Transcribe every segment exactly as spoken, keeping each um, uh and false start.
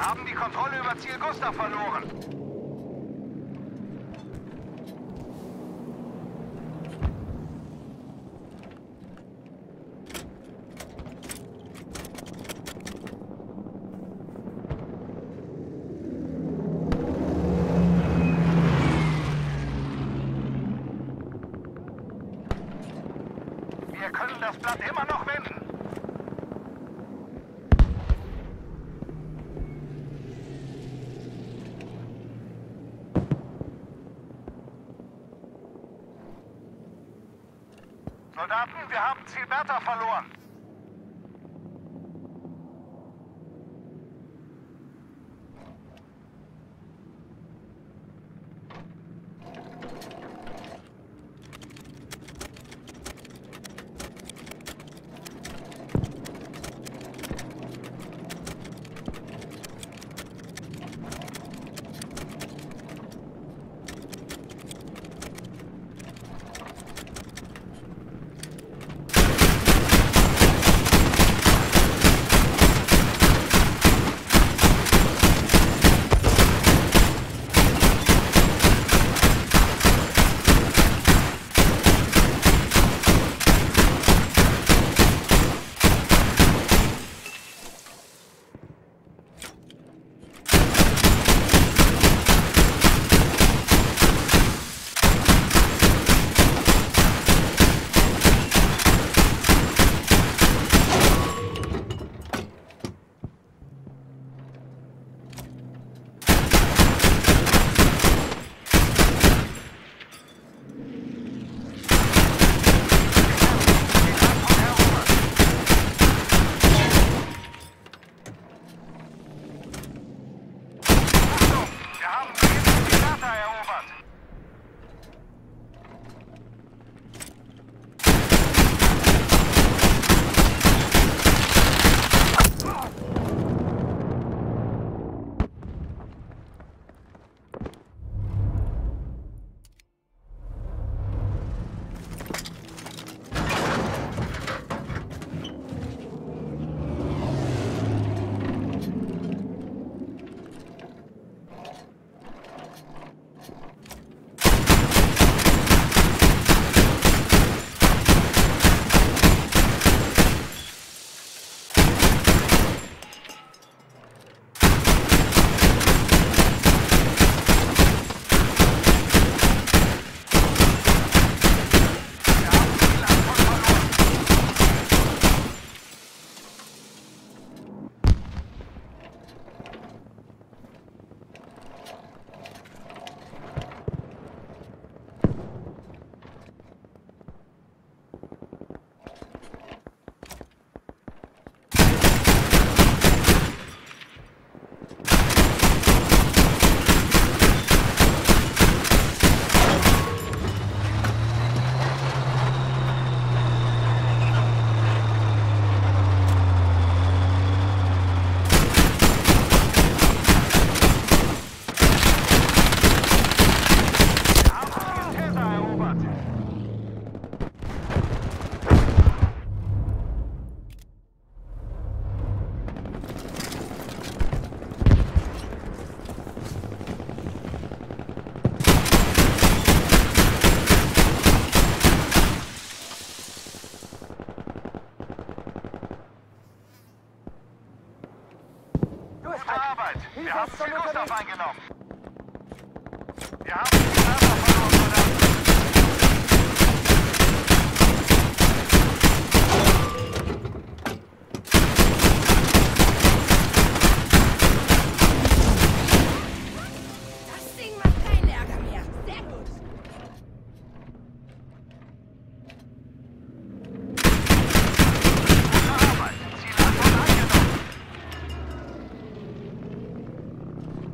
Wir haben die Kontrolle über Ziel Gustav verloren. Wir können das Blatt immer noch wenden. Soldaten, wir haben Ziel Bertha verloren. Wir haben Ziel Gustav eingenommen. Wir haben Ziel Gustav verloren, Soldaten. Das Ding macht keinen Ärger mehr. Sehr gut. Gute Arbeit. Ziel Antwort angenommen. Thank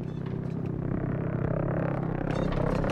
you.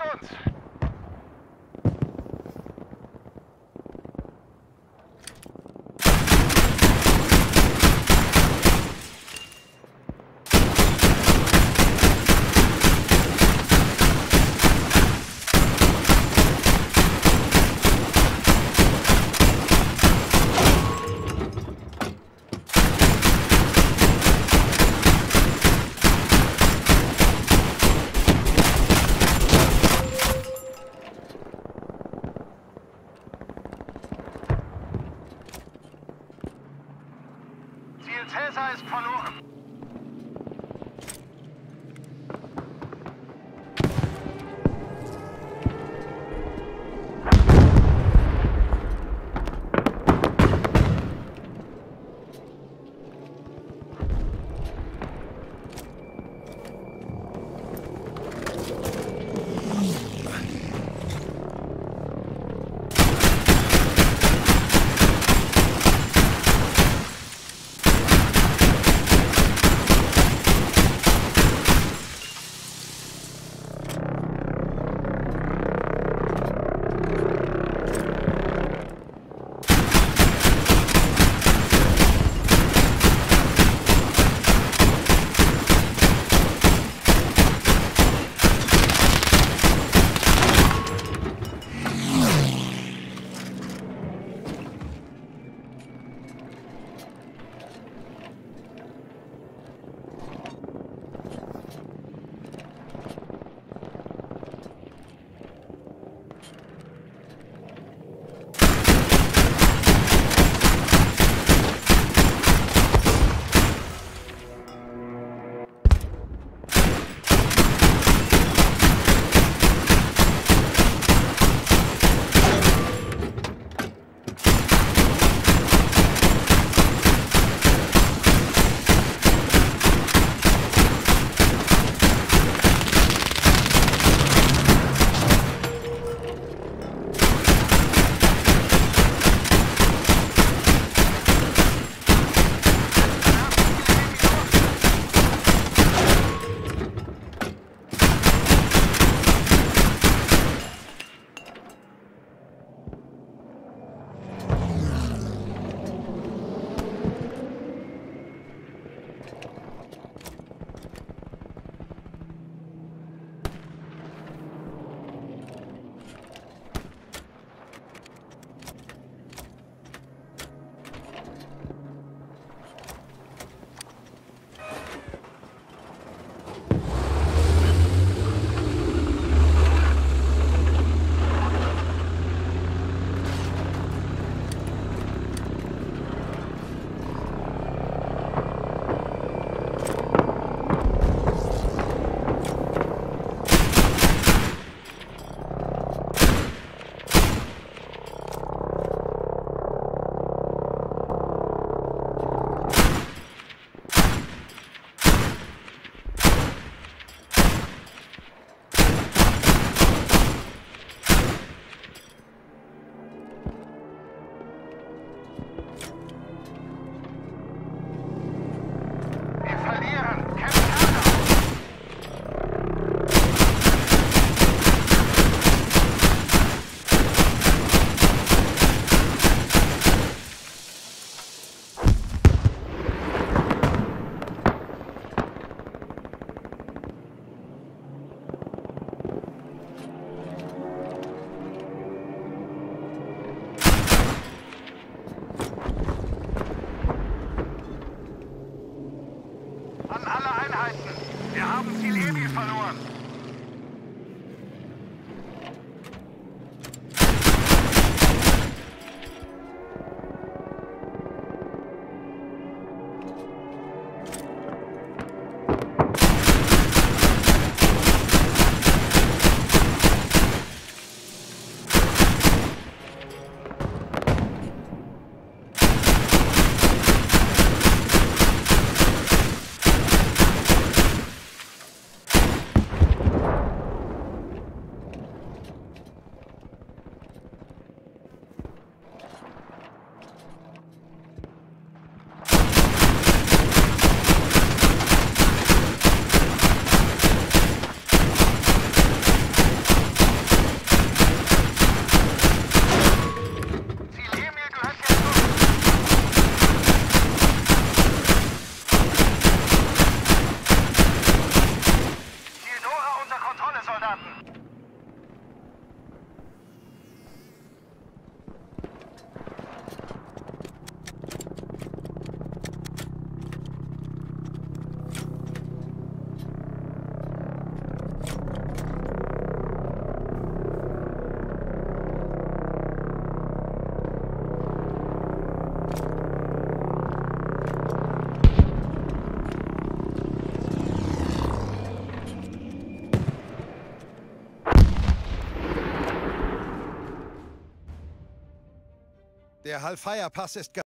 Achtet uns! Cäsar ist verloren. Der Hallfire-Pass ist